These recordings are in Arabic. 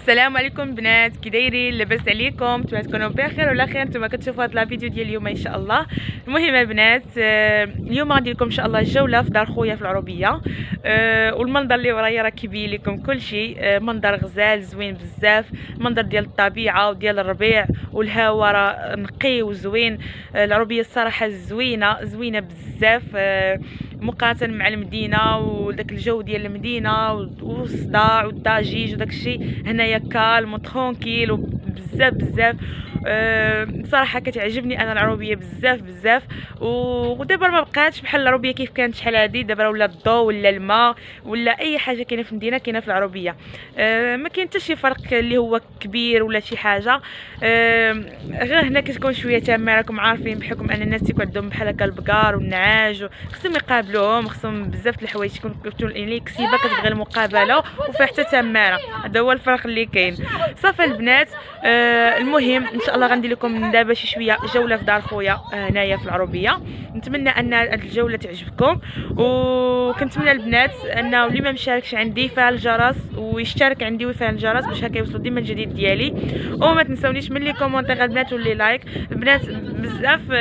السلام عليكم بنات، كي دايرين؟ لاباس عليكم؟ نتوما تكونوا بخير وعلى خير. نتوما كتشوفوا هاد لا فيديو ديال اليوم ان شاء الله. المهم البنات، اليوم غندير لكم ان شاء الله جوله في دار خويا في العروبيه، والمنظر اللي ورايا راه كيبين لكم كلشي. منظر غزال زوين بزاف، منظر ديال الطبيعه وديال الربيع والهواء راه نقي وزوين. العروبيه الصراحه زوينه بزاف مقارنه مع المدينه، وداك الجو ديال المدينه والصداع والضجيج وداك الشيء. هنايا كالم وترونكيل وبزاف بزاف. صراحه كتعجبني انا العروبيه بزاف، ودابا ما بقاتش بحال العروبيه كيف كانت شحال هادي. دابا ولا الضو ولا الماء ولا اي حاجه كاينه في المدينه كاينه في العروبيه. ما كاين حتى شي فرق اللي هو كبير ولا شي حاجه. غير هنا كتكون شويه تامه، راكم عارفين بحكم ان الناس تيكون عندهم بحال هكا البقار والنعاج، خصهم يقابلوهم، خصهم بزاف د الحوايج. تكون اللي كسيبه كتبغي المقابله وفي حتى تامه. هذا هو الفرق اللي كاين. صافي البنات، المهم إن شاء الله غندير لكم دابا شي شويه جوله في دار خويا هنايا في العروبيه. نتمنى ان هاد الجوله تعجبكم، وكنتمنى البنات انه اللي ما مشاركش عندي فعل الجرس ويشترك عندي ويفعل الجرس باش هكا يوصلوا ديما الجديد ديالي. وما تنساونيش من لي كومونتير البنات واللي لايك. البنات بزاف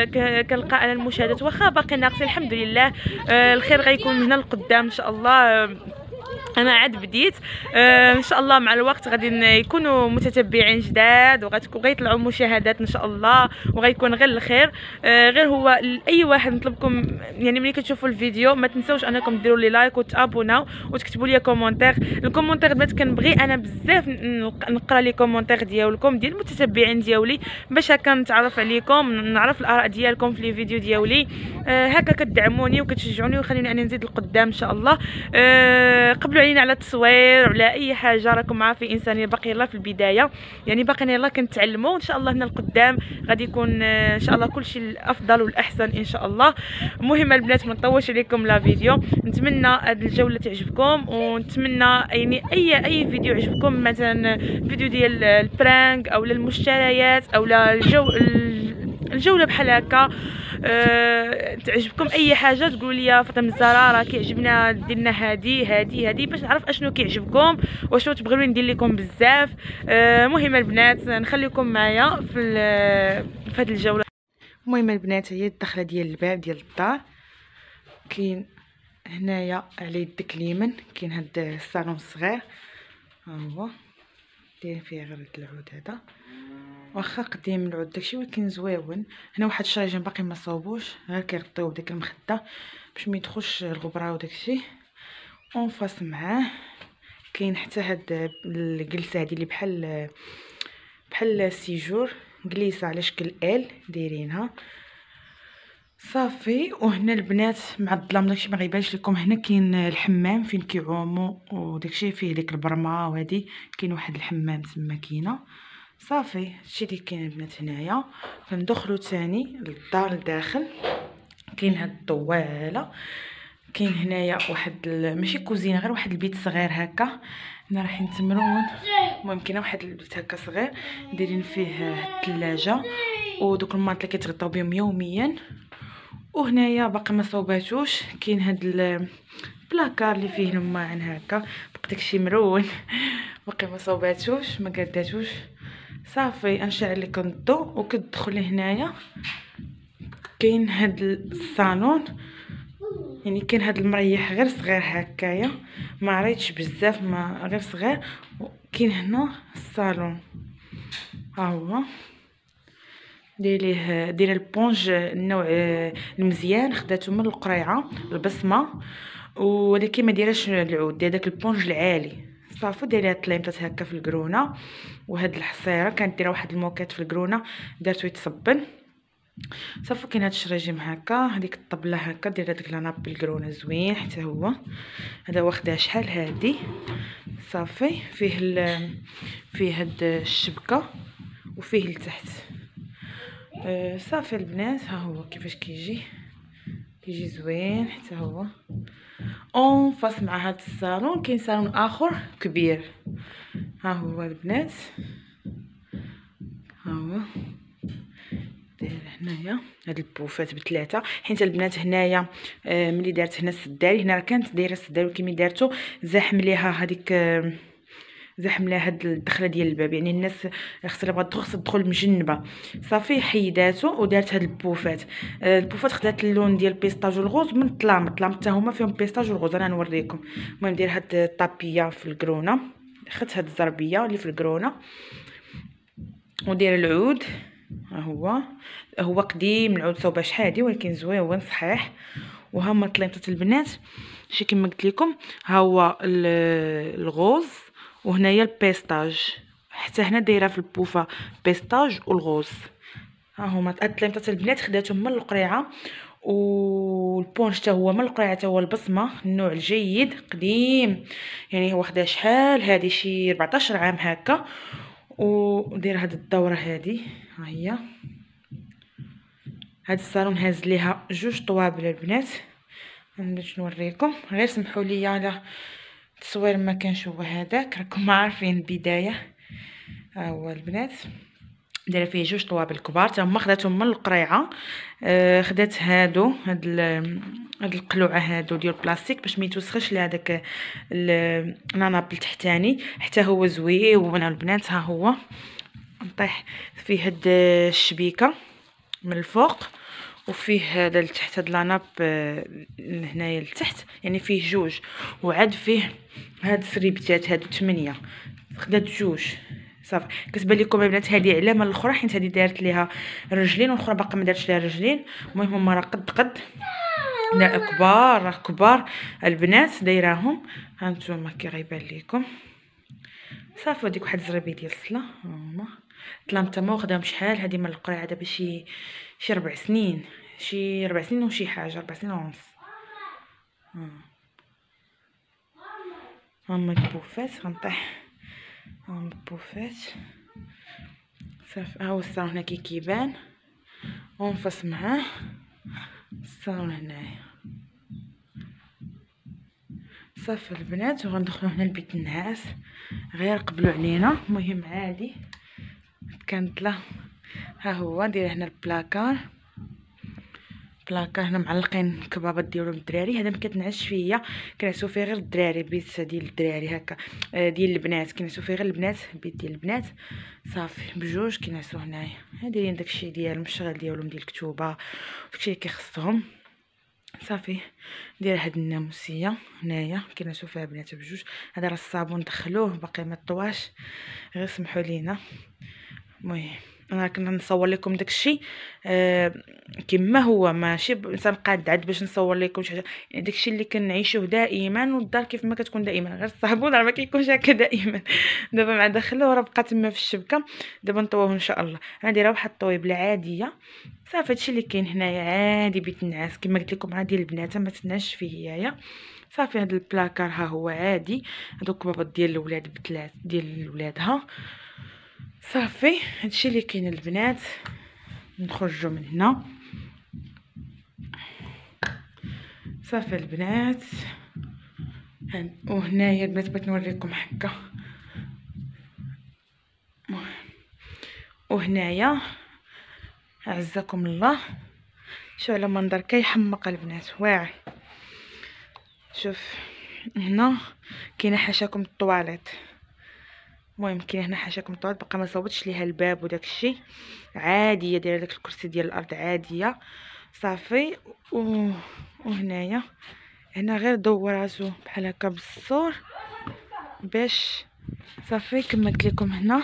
كنلقى انا المشاهدات واخا باقي ناقصين، الحمد لله. الخير غيكون من هنا لقدام ان شاء الله. انا عاد بديت، ان شاء الله مع الوقت غادي يكونوا متتبعين جداد وغتكون غيطلعوا مشاهدات ان شاء الله، وغيكون غير الخير. غير هو اي واحد نطلبكم، يعني ملي كتشوفوا الفيديو ما تنساوش انكم ديروا لي لايك وتابوناو وتكتبوا لي كومونتير. الكومونتير بنات كنبغي انا بزاف نقرا لي كومونتير ديالكم ديال المتتبعين ديالي باش هكا نتعرف عليكم، نعرف الاراء ديالكم في لي فيديو ديالي. هكا كتدعموني وكتشجعوني وخليني انا نزيد لقدام ان شاء الله. قبل علينا على التصوير ولا اي حاجه، راكم عارفين انساني باقي يلاه في البدايه، يعني باقيين يلاه كنتعلموا. ان شاء الله هنا لقدام غادي يكون ان شاء الله كلشي الافضل والاحسن ان شاء الله. المهم البنات ما نطولش عليكم لا فيديو. نتمنى هذه الجوله تعجبكم، ونتمنى يعني اي فيديو عجبكم، مثلا فيديو ديال البرانك او المشتريات او الجوله بحال هكا تعجبكم اي حاجه، تقولوا لي فاطمه الزهراء راه كيعجبنا ديرنا هادي باش نعرف اشنو كيعجبكم واشنو تبغيو ندير لكم بزاف. المهم البنات نخليكم معايا في هذه الجوله. المهم البنات، هي الدخله ديال الباب ديال الدار. كاين هنايا على يدك اليمين كاين هاد الصالون الصغير، ها هو داير فيه غير العود هذا، واخا قديم العود داكشي ولكن زويون. هنا واحد الشريجين باقي ما صاوبوش، غير كيغطيو بديك المخده باش ما يدخلش الغبره وداكشي. اون فاس معاه كاين حتى هاد الجلسه هادي اللي بحال سيجور، جليسه على شكل ال دايرينها. صافي. وهنا البنات مع الظلام داكشي ما غيبانش لكم. هنا كاين الحمام فين كيعوموا وداكشي، فيه ديك البرمه وهادي، كاين واحد الحمام تما كاينه. صافي هادشي اللي كاين البنات هنايا. كندخلوا ثاني للدار لداخل، كاين هاد الطواله. كاين هنايا واحد ماشي كوزينه، غير واحد البيت صغير هكا. هنا رايحين تمرون، المهم كاين واحد البيت هكا صغير دايرين فيه الثلاجه ودوك الماط اللي كيتغطاو بهم يوميا. وهنايا باقي ما صوباتوش كاين هاد البلاكار اللي فيه الماعن هكا، بقى داكشي مرون باقي ما صوباتوش ما قاداتوش. صافي انشعل لكم الضو وكتدخلي هنايا. كاين هاد الصالون، يعني كاين هاد المريح غير صغير هكايا، ما عريتش بزاف، ما غير صغير. وكاين هنا الصالون، ها هو دير البونج النوع المزيان، خداتو من القريعه البصمه، ولكن ما دايراش العود، داير داك البونج العالي. صافي دايره طليمطات هكا في الكرونه، وهاد الحصيره كانت دايره واحد الموكات في الكرونه دارتو يتصبن. صافي كاين هاد الشريجيم هكا، هذيك الطبله هكا دايره داك لاناب بالكرونه زوين حتى هو. هذا واخدها شحال هادي. صافي فيه هاد الشبكه وفيه لتحت. صافي البنات، ها هو كيفاش كيجي زوين حتى هو. اون فاس مع هاد الصالون كاين صالون اخر كبير، ها هو البنات، ها هو داير هنايا هاد البوفات بثلاثه. حيت البنات هنايا ملي دارت هنا السداري، هنا راه كانت دايره السداري، ولكن ملي دارتو زاحم ليها هذيك زحمله هاد الدخله ديال الباب، يعني الناس خصها بغات تدخل مجنبه. صافي حيداتو ودارت هاد البوفات. البوفات خدات اللون ديال البيستاج والغوز من طلام حتى هما فيهم بيستاج والغوز، انا نوريكم. المهم ندير هاد الطابيه في الكرونه، خدت هاد الزربيه اللي في الكرونه وندير العود. ها هو قديم العود، صوبه شحادي ولكن زويون صحيح. وها هما طليمطات البنات شي كما قلت لكم. ها هو الغوز وهنايا البيستاج، حتى هنا دايره في البوفه بيستاج والغوز. ها هما طليمطات البنات خداتهم من القريعه، والبونش حتى هو من القريعه، حتى هو البصمه النوع الجيد قديم، يعني هو خدا شحال هادي شي 14 عام هكا. ودير هاد الدوره هادي، ها هي هاد الصالون هاز ليها جوج طوابل البنات. باش نوريكم، غير سمحوا لي على التصوير ما كانش هو هذاك، راكم عارفين البدايه. ها هو البنات دايره فيه جوج طوابل كبار، تا هما خداتهم من القريعه. خدات هادو هاد القلوعه هادو ديال البلاستيك باش ما يتوسخش لها داك النانابل تحتاني، حتى هو زويون البنات. ها هو نطيح فيه هاد الشبيكه من الفوق، وفيه هذا لتحت، هاد لاناب هنايا لتحت، يعني فيه جوج، وعاد فيه هاد السريبتات هادو 8، خدات جوج. صافي كتبان لكم البنات هذه على من الاخرى، حيت هذه دارت ليها رجلين والاخرى باقا ما دارتش لها رجلين. المهم هما راه قد لا كبار، راه كبار البنات دايراهم. ها نتوما كي غيبان لكم. صافي هذيك واحد الزربيه ديال الصله، ها هما طلمطه ما واخداهم شحال هذه من القريعه، دابا شي 4 سنين، شي 4 سنين وشي حاجه، 4 سنين ونص. ها هما البوفات، غنطيح ها هما البوفات. صافي ها هو الصالون هنا كيبان ونفص معاه الصالون هنايا. صافي البنات وغندخلو هنا لبيت النعاس، غير قبلوا علينا. المهم عادي كانت له. ها هو داير هنا البلاكار، هنا معلقين كبابات ديالهم الدراري، هذا ما كتنعش فيا، كنعسو فيه غير الدراري، بيت ديال الدراري هكا ديال البنات، كنعسو فيه غير البنات، بيت ديال البنات. صافي بجوج كنعسو هنايا، دايرين داكشي ديال المشغل ديالهم ديال الكتوبه داكشي اللي كيخصهم. صافي ندير هاد الناموسيه هنايا كنعسو فيها بنات بجوج. هذا راه الصابون دخلوه باقي ما طواش، غير سمحوا لينا. المهم انا كنا نصور لكم داكشي كما هو، ماشي انسان قاعد عاد باش نصور لكم شي حاجه، يعني داكشي اللي كنعيشوه دائما، والدار كيف ما كتكون دائما، غير الصابون راه ما كيكونش هكا دائما. دابا مع دخلوه راه بقى تما في الشبكه، دابا نطووه ان شاء الله. انا دايره واحد الطويبله عاديه. صافي هادشي اللي كاين هنايا عادي، بيت النعاس كما قلت لكم عادي البنات، ما تنعش فيه هيايا. صافي هاد البلاكار ها هو عادي، هادوك بابا ديال الولاد بثلاث ديال ولادها. صافي هادشي اللي كاين البنات. نخرجوا من هنا. صافي البنات وهنايا البنات بغيت نوريكم هكا، وهنايا عزكم الله شو على منظر كيحمق البنات واعي. شوف هنا كاينه حاشاكم الطواليت، المهم كاين هنا حاشاكم الطواليت بقى ما صوبتش ليها الباب وداكشي، عاديه دايره داك الكرسي ديال الارض عاديه. صافي وهنايا هنا غير دور راسو بحال هكا بالصور باش، صافي كما قلت لكم هنا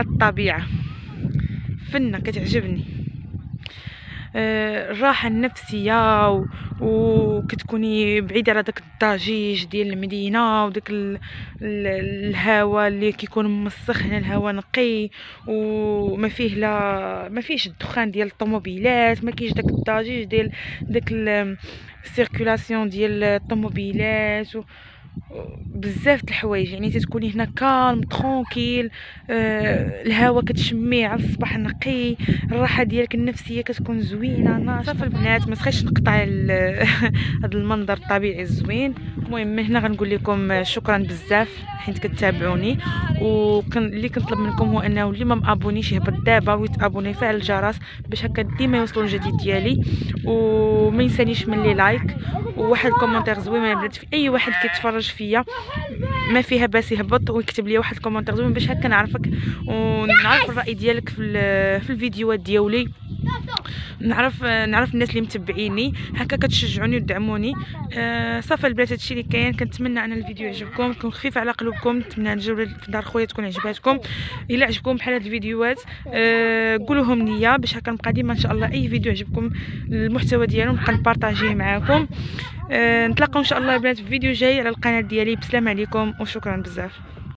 الطبيعه، فنه كتعجبني. الراحه النفسيه وكتكوني بعيده على داك الضجيج ديال المدينه وداك الهواء اللي كيكون موسخ، هنا الهواء نقي وما فيه لا ما فيهش الدخان ديال الطوموبيلات، ما كاينش داك الضجيج ديال داك السيركولاسيون ديال الطوموبيلات بزاف د الحوايج، يعني تتكوني هنا كالم ترونكيل، الهواء كتشميه على الصباح نقي، الراحه ديالك النفسيه كتكون زوينه ناشطه. صافي البنات ما تخليش نقطع هذا المنظر الطبيعي الزوين. المهم هنا غنقول لكم شكرا بزاف حيت كتابعوني، واللي كنطلب منكم هو انه اللي ما مابونيش يهبط دابا ويتابوني، يفعل الجرس باش هكا ديما يوصلوا الجديد ديالي، وما ينسانيش من لي لايك وواحد كومونتير زوين البنات في اي واحد كيتفرج فيا، ما فيها باس يهبط ويكتب لي واحد الكومونتير زوين باش هكا نعرفك ونعرف الراي ديالك في الفيديوهات ديالي، نعرف الناس اللي متبعيني هكا كتشجعوني وتدعموني. صافي البنات هادشي اللي كاين، كنتمنى ان الفيديو يعجبكم، تكون خفيف على قلوبكم، نتمنى الجوله في دار خويا تكون عجباتكم. الا عجبكم بحال هاد الفيديوهات قولوهم ليا باش هكا نبقى ديما ان شاء الله اي فيديو عجبكم المحتوى ديالو نبقى نبارطاجيه معاكم. نتلاقاو ان شاء الله البنات في فيديو جاي على القناه ديالي. بسلام عليكم وشكرا بزاف.